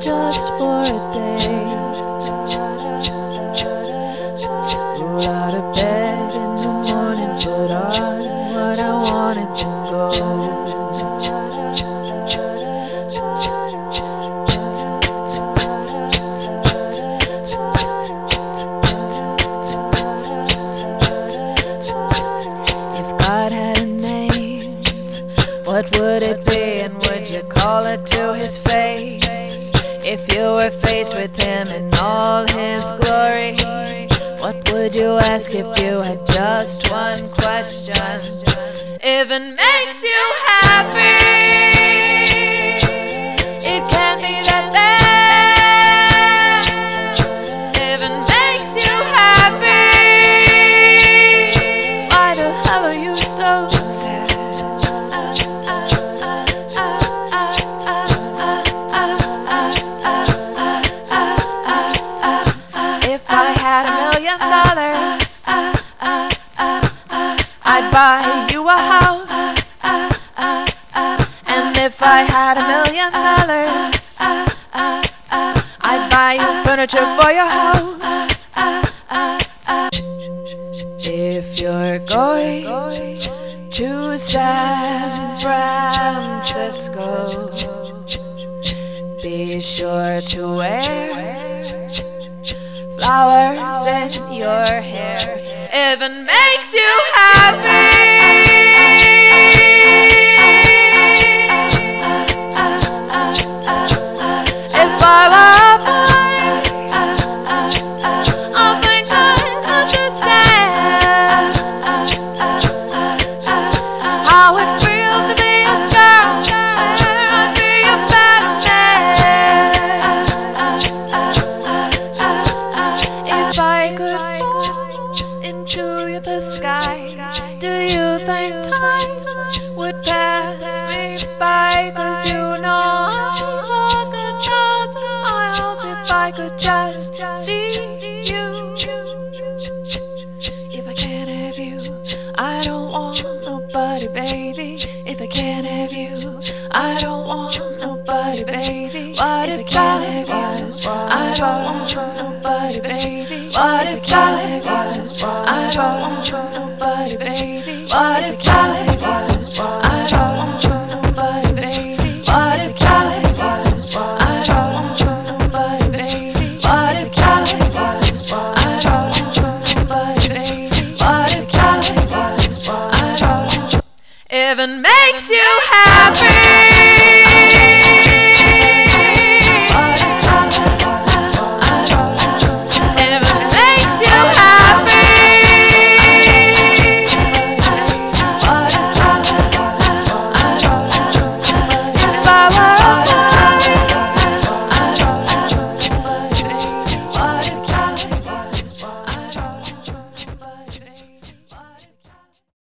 Just for a day, roll out of bed in the morning, put on what I wanted to go. If God had a name, what would it be, and would you call it to his face? If you were faced with him in all his glory, what would you ask if you had just one question? If it makes you happy, it can be that bad. If it makes you happy, why the hell are you so sad? $1 million, I'd buy you a house. And if I had $1 million, I'd buy you furniture for your house. If you're going to San Francisco, be sure to wear flowers in your hair. If it makes you happy, if I were mine, I'll think I'd understand how it feels to be a girl, and be a bad man. If I could fall into the sky, do you think time would pass me by? 'Cause you know I'd walk 1,000 miles if I could just see you. If I can't have you, I don't want nobody, baby. If I can't have you, I don't want nobody, baby. What if I can't have you? I don't want nobody, baby. What if I don't want nobody, baby? What if I